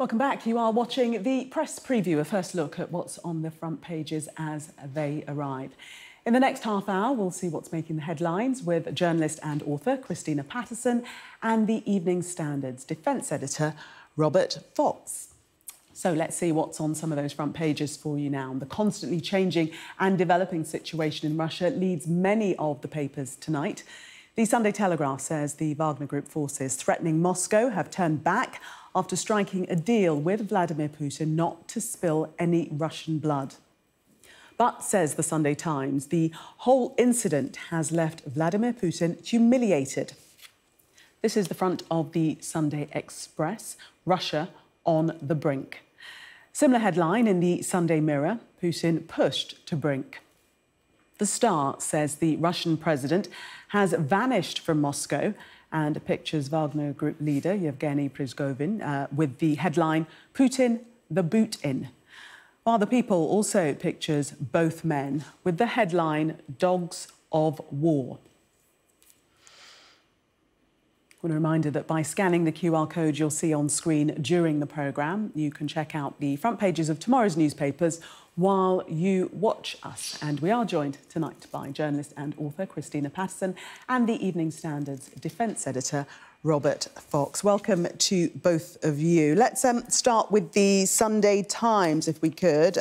Welcome back. You are watching the press preview, a first look at what's on the front pages as they arrive. In the next half hour, we'll see what's making the headlines with journalist and author Christina Patterson and the Evening Standard's defence editor, Robert Fox. So let's see what's on some of those front pages for you now. The constantly changing and developing situation in Russia leads many of the papers tonight. The Sunday Telegraph says the Wagner Group forces threatening Moscow have turned back after striking a deal with Vladimir Putin not to spill any Russian blood. But, says the Sunday Times, the whole incident has left Vladimir Putin humiliated. This is the front of the Sunday Express, Russia on the brink. Similar headline in the Sunday Mirror, Putin pushed to brink. The Star says the Russian president has vanished from Moscow and pictures Wagner Group leader Yevgeny Prigozhin with the headline, Putin, the boot in. While The People also pictures both men with the headline, Dogs of War. I want a reminder that by scanning the QR code you'll see on screen during the programme, you can check out the front pages of tomorrow's newspapers while you watch us. And we are joined tonight by journalist and author Christina Patterson and the Evening Standard's defence editor, Robert Fox. Welcome to both of you. Let's start with the Sunday Times, if we could,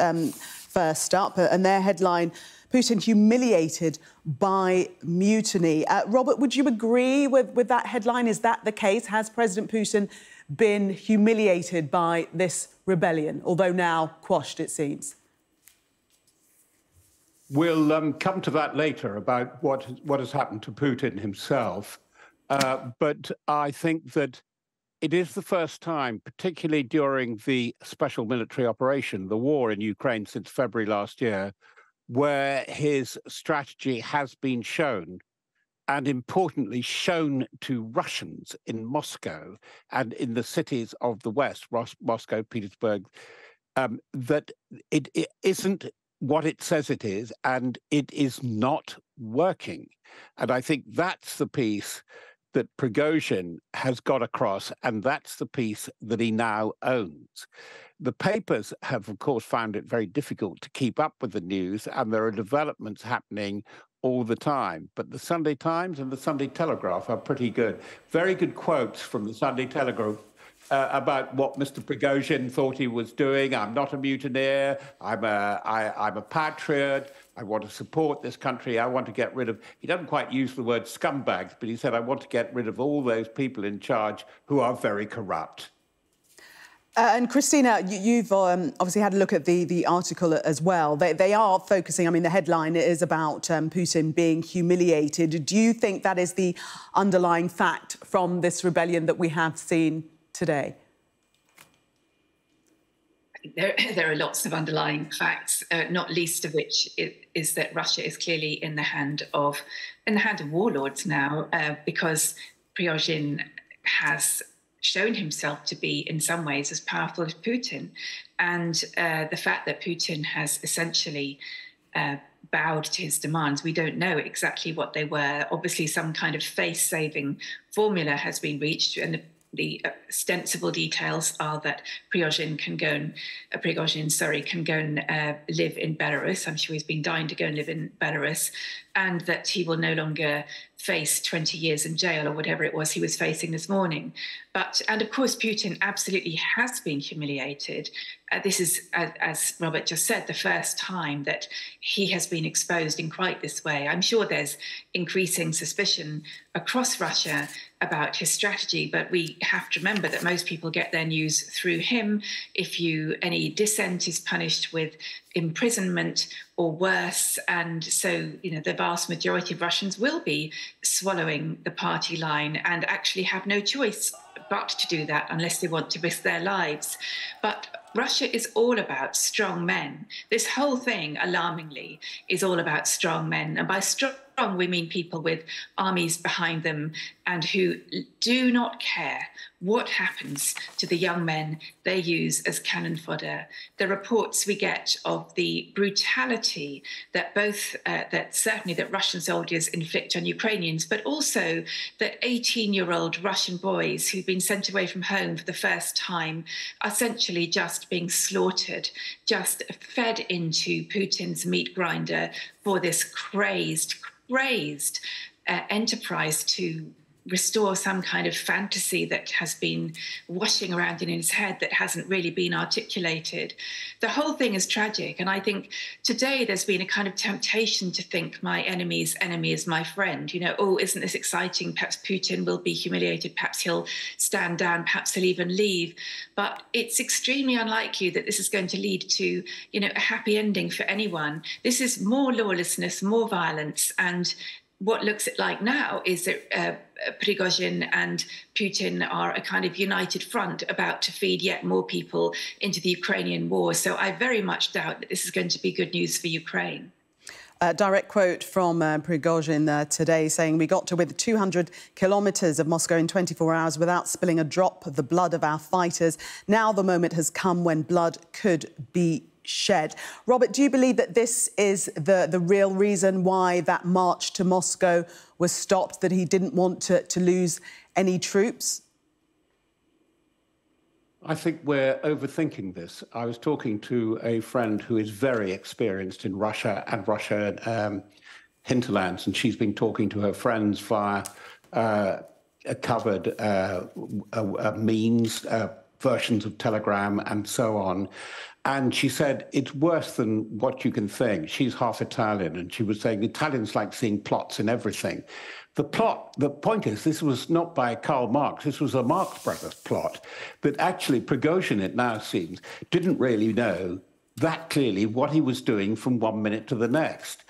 first up, and their headline, Putin humiliated by mutiny. Robert, would you agree with that headline? Is that the case? Has President Putin been humiliated by this rebellion, although now quashed, it seems? We'll come to that later about what has happened to Putin himself. But I think that it is the first time, particularly during the special military operation, the war in Ukraine since February last year, where his strategy has been shown, and importantly shown to Russians in Moscow and in the cities of the West, Moscow, Petersburg, that it isn't what it says it is, and it is not working. And I think that's the piece that Prigozhin has got across, and that's the piece that he now owns. The papers have, of course, found it very difficult to keep up with the news, and there are developments happening all the time. But the Sunday Times and the Sunday Telegraph are pretty good. Very good quotes from the Sunday Telegraph about what Mr. Prigozhin thought he was doing. I'm not a mutineer. I'm a patriot. I want to support this country. I want to get rid of... He doesn't quite use the word scumbags, but he said, I want to get rid of all those people in charge who are very corrupt. And Christina, you've obviously had a look at the article as well. They are focusing, I mean, the headline is about Putin being humiliated. Do you think that is the underlying fact from this rebellion that we have seen today? There are lots of underlying facts, not least of which is that Russia is clearly in the hand of warlords now, because Prigozhin has shown himself to be in some ways as powerful as Putin. And the fact that Putin has essentially bowed to his demands, we don't know exactly what they were. Obviously, some kind of face-saving formula has been reached, and the ostensible details are that Prigozhin can go and live in Belarus. I'm sure he's been dying to go and live in Belarus, and that he will no longer face 20 years in jail or whatever it was he was facing this morning. And of course, Putin absolutely has been humiliated. This is, as Robert just said, the first time that he has been exposed in quite this way. I'm sure there's increasing suspicion across Russia about his strategy, but we have to remember that most people get their news through him. If any dissent is punished with imprisonment or worse, and so the vast majority of Russians will be swallowing the party line and actually have no choice but to do that unless they want to risk their lives. But Russia is all about strong men. This whole thing, alarmingly, is all about strong men, and by strong strong, we mean people with armies behind them and who do not care what happens to the young men they use as cannon fodder. The reports we get of the brutality that certainly Russian soldiers inflict on Ukrainians, but also that 18-year-old Russian boys who've been sent away from home for the first time are essentially just being slaughtered, just fed into Putin's meat grinder for this crazed enterprise to restore some kind of fantasy that has been washing around in his head that hasn't really been articulated. The whole thing is tragic. And I think today there's been a kind of temptation to think my enemy's enemy is my friend. You know, oh, isn't this exciting? Perhaps Putin will be humiliated. Perhaps he'll stand down. Perhaps he'll even leave. But it's extremely unlikely that this is going to lead to, you know, a happy ending for anyone. This is more lawlessness, more violence. And what looks like now is that Prigozhin and Putin are a kind of united front about to feed yet more people into the Ukrainian war. So I very much doubt that this is going to be good news for Ukraine. A direct quote from Prigozhin today saying, "We got to within 200 kilometres of Moscow in 24 hours without spilling a drop of the blood of our fighters. Now the moment has come when blood could be shed." Robert, do you believe that this is the real reason why that march to Moscow was stopped, that he didn't want to lose any troops? I think we're overthinking this. I was talking to a friend who is very experienced in Russia and Russian hinterlands, and she's been talking to her friends via covered memes, versions of Telegram and so on. And she said, it's worse than what you can think. She's half Italian, and she was saying, Italians like seeing plots in everything. The point is, this was not by Karl Marx, this was a Marx Brothers plot. But actually, Prigozhin, it now seems, didn't really know that clearly what he was doing from one minute to the next.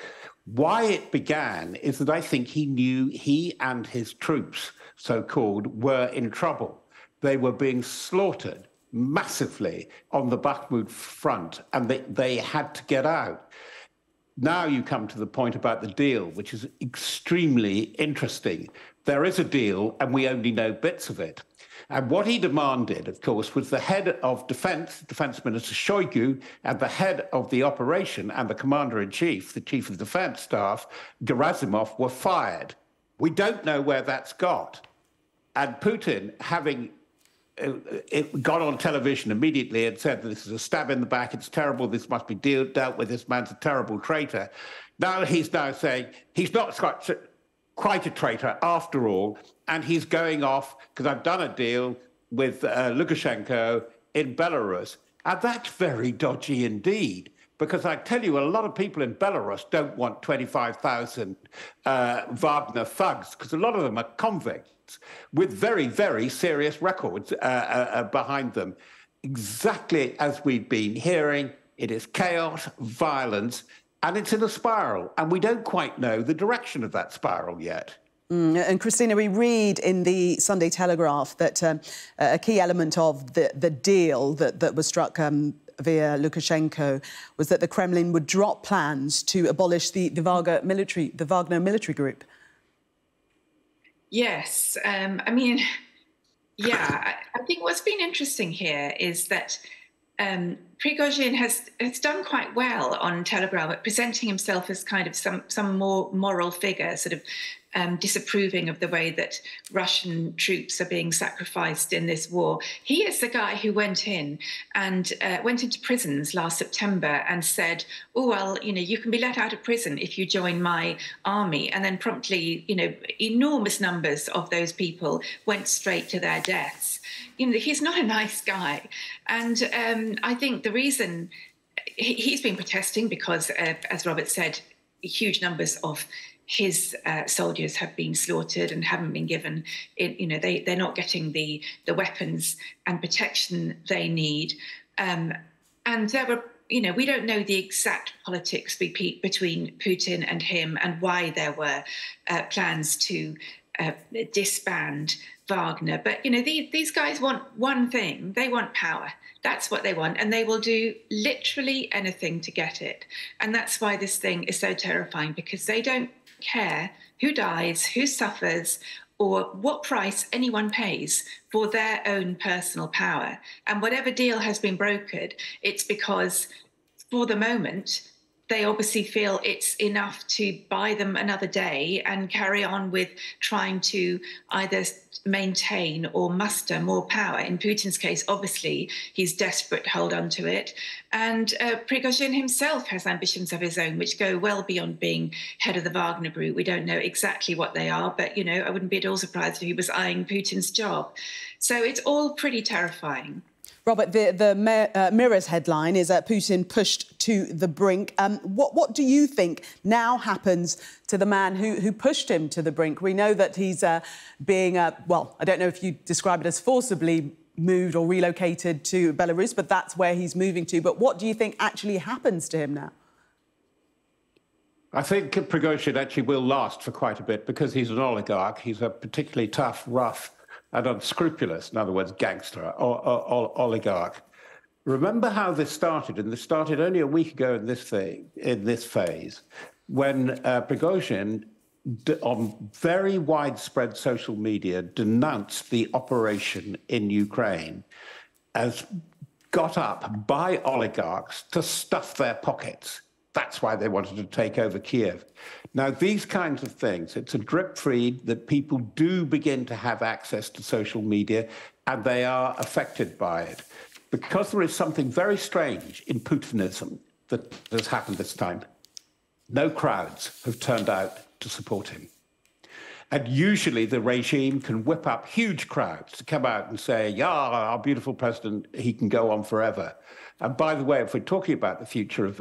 Why it began is that I think he knew he and his troops, so-called, were in trouble. They were being slaughtered massively on the Bakhmut front, and they had to get out. Now you come to the point about the deal, which is extremely interesting. There is a deal, and we only know bits of it. And what he demanded, of course, was the head of defense, Defense Minister Shoigu, and the head of the operation and the commander-in-chief, the chief of defense staff, Gerasimov, were fired. We don't know where that's got. And Putin, having it got on television immediately and said, this is a stab in the back, it's terrible, this must be dealt with, this man's a terrible traitor. Now he's saying he's not quite a traitor after all, and he's going off because I've done a deal with Lukashenko in Belarus. And that's very dodgy indeed, because I tell you, a lot of people in Belarus don't want 25,000 Wagner thugs, because a lot of them are convicts with very, very serious records behind them. Exactly as we've been hearing, it is chaos, violence, and it's in a spiral. And we don't quite know the direction of that spiral yet. And, Christina, we read in the Sunday Telegraph that a key element of the deal that was struck via Lukashenko was that the Kremlin would drop plans to abolish the Wagner military group. Yes. I mean, yeah, I think what's been interesting here is that Prigozhin has done quite well on Telegram at presenting himself as kind of some more moral figure, sort of disapproving of the way that Russian troops are being sacrificed in this war. He is the guy who went into prisons last September and said, oh, well, you know, you can be let out of prison if you join my army. And then promptly, you know, enormous numbers of those people went straight to their deaths. You know, he's not a nice guy. And I think the reason he's been protesting because, as Robert said, huge numbers of his soldiers have been slaughtered and haven't been given, you know, they're not getting the weapons and protection they need. And there were, you know, we don't know the exact politics between Putin and him and why there were plans to disband Wagner. But, you know, these guys want one thing. They want power. That's what they want. And they will do literally anything to get it. And that's why this thing is so terrifying, because they don't care who dies, who suffers, or what price anyone pays for their own personal power. And whatever deal has been brokered, it's because, for the moment, they obviously feel it's enough to buy them another day and carry on with trying to either maintain or muster more power. In Putin's case, obviously, he's desperate to hold on to it. And Prigozhin himself has ambitions of his own, which go well beyond being head of the Wagner Group. We don't know exactly what they are, but, you know, I wouldn't be at all surprised if he was eyeing Putin's job. So it's all pretty terrifying. Robert, the Mirror's headline is Putin pushed to the brink. What do you think now happens to the man who pushed him to the brink? We know that he's being, well, I don't know if you describe it as forcibly moved or relocated to Belarus, but that's where he's moving to. But what do you think actually happens to him now? I think Prigozhin actually will last for quite a bit because he's an oligarch. He's a particularly tough, rough and unscrupulous, in other words, gangster, or oligarch. Remember how this started, and this started only a week ago in this phase, when Prigozhin, on very widespread social media, denounced the operation in Ukraine as got up by oligarchs to stuff their pockets. That's why they wanted to take over Kiev. Now, these kinds of things, it's a drip feed that people do begin to have access to social media, and they are affected by it. Because there is something very strange in Putinism that has happened this time. No crowds have turned out to support him. And usually the regime can whip up huge crowds to come out and say, yeah, our beautiful president, he can go on forever. And by the way, if we're talking about the future of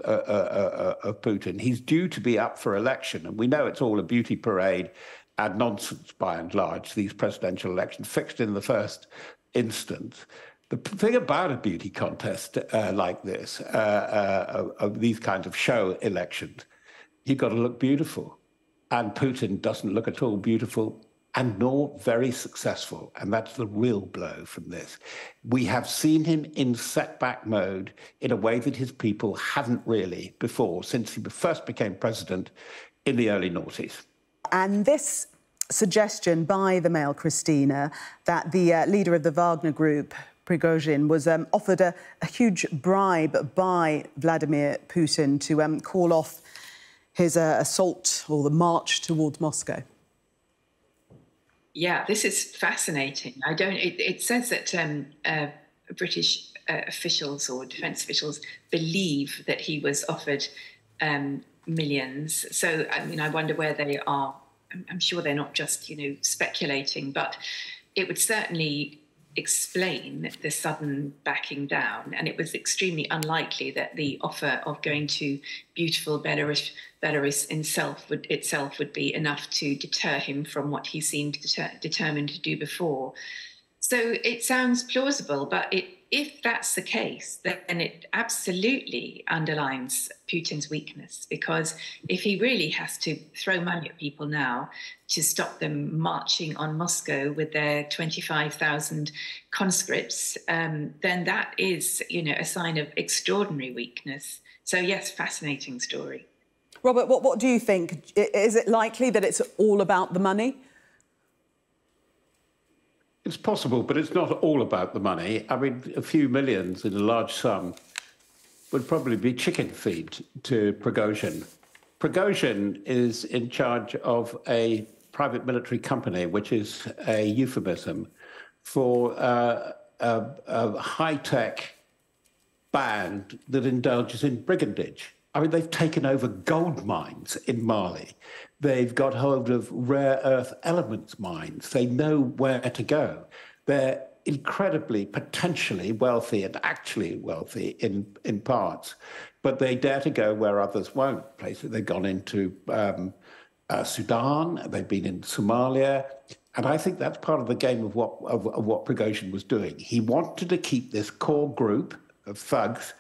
Putin, he's due to be up for election. And we know it's all a beauty parade and nonsense by and large, these presidential elections fixed in the first instance. The thing about a beauty contest like this, of these kinds of show elections, you've got to look beautiful. And Putin doesn't look at all beautiful and nor very successful. And that's the real blow from this. We have seen him in setback mode in a way that his people haven't really before, since he first became president in the early noughties. And this suggestion by the Mail, Christina, that the leader of the Wagner Group, Prigozhin, was offered a huge bribe by Vladimir Putin to call off his assault or the march towards Moscow. Yeah, this is fascinating. I don't. It says that British officials or defence officials believe that he was offered millions. So I mean, I wonder where they are. I'm sure they're not just, you know, speculating, but it would certainly explain the sudden backing down. And it was extremely unlikely that the offer of going to beautiful Belarus itself would be enough to deter him from what he seemed determined to do before. So it sounds plausible, but if that's the case, then it absolutely underlines Putin's weakness, because if he really has to throw money at people now to stop them marching on Moscow with their 25,000 conscripts, then that is, you know, a sign of extraordinary weakness. So, yes, fascinating story. Robert, what do you think? Is it likely that it's all about the money? It's possible, but it's not all about the money. I mean, a few millions in a large sum would probably be chicken feed to Prigozhin. Prigozhin is in charge of a private military company, which is a euphemism for a high-tech band that indulges in brigandage. I mean, they've taken over gold mines in Mali. They've got hold of rare earth elements mines. They know where to go. They're incredibly potentially wealthy and actually wealthy in parts, but they dare to go where others won't. Places they've gone into Sudan, they've been in Somalia, and I think that's part of the game of what Prigozhin was doing. He wanted to keep this core group of thugs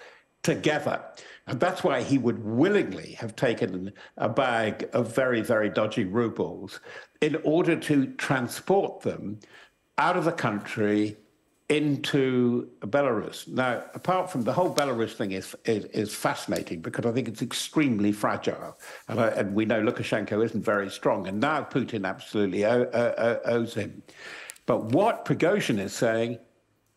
together. And that's why he would willingly have taken a bag of very, very dodgy rubles in order to transport them out of the country into Belarus. Now, apart from the whole Belarus thing is fascinating, because I think it's extremely fragile. And we know Lukashenko isn't very strong. And now Putin absolutely owes him. But what Prigozhin is saying,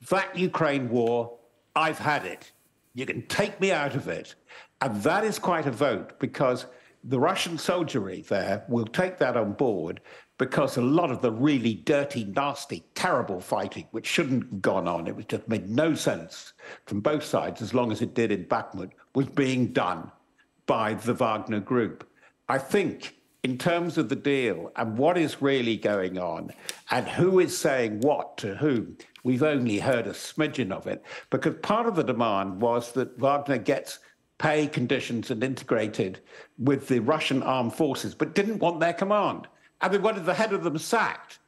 that Ukraine war, I've had it. You can take me out of it. And that is quite a vote, because the Russian soldiery there will take that on board, because a lot of the really dirty, nasty, terrible fighting, which shouldn't have gone on, it was just made no sense from both sides, as long as it did in Bakhmut, was being done by the Wagner Group. I think in terms of the deal and what is really going on and who is saying what to whom, we've only heard a smidgen of it, because part of the demand was that Wagner gets pay conditions and integrated with the Russian armed forces, but didn't want their command. And we wanted the head of them sacked.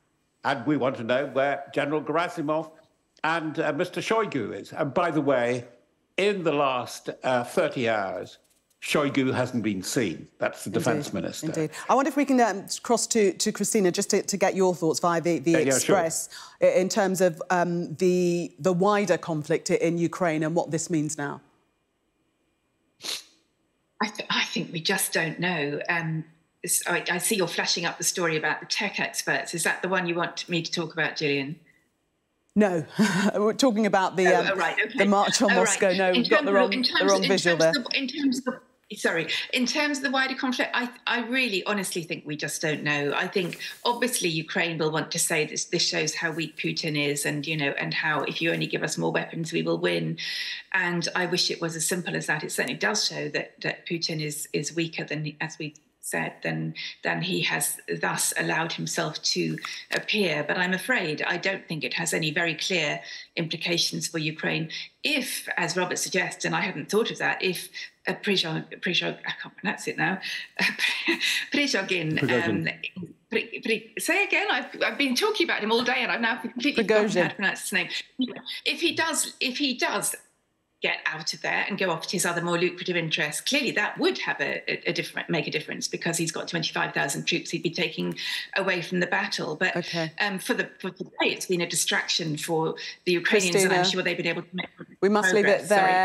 And we want to know where General Gerasimov and Mr. Shoigu is. And by the way, in the last 30 hours, Shoigu hasn't been seen. That's the defence minister. Indeed. I wonder if we can cross to Christina, just to get your thoughts via the Express, yeah, sure, in terms of the wider conflict in Ukraine and what this means now. I think we just don't know. I see you're flashing up the story about the tech experts. Is that the one you want me to talk about, Gillian? No, we're talking about the the march on Moscow. Right. No, we've got the wrong visual there. In terms of the wider conflict, I really honestly think we just don't know. I think obviously Ukraine will want to say this shows how weak Putin is, and, you know, and how if you only give us more weapons, we will win. And I wish it was as simple as that. It certainly does show that Putin is weaker than, as we said, than he has thus allowed himself to appear. But I'm afraid I don't think it has any very clear implications for Ukraine. If, as Robert suggests, and I hadn't thought of that, if Prigozhin, I can't pronounce it now, say again, I've been talking about him all day and I've now completely forgotten how to pronounce his name. If he does get out of there and go off to his other more lucrative interests, clearly that would have make a difference, because he's got 25,000 troops he'd be taking away from the battle. But for today, it's been a distraction for the Ukrainians, Christina, and I'm sure they've been able to make progress. We must leave it there. Sorry.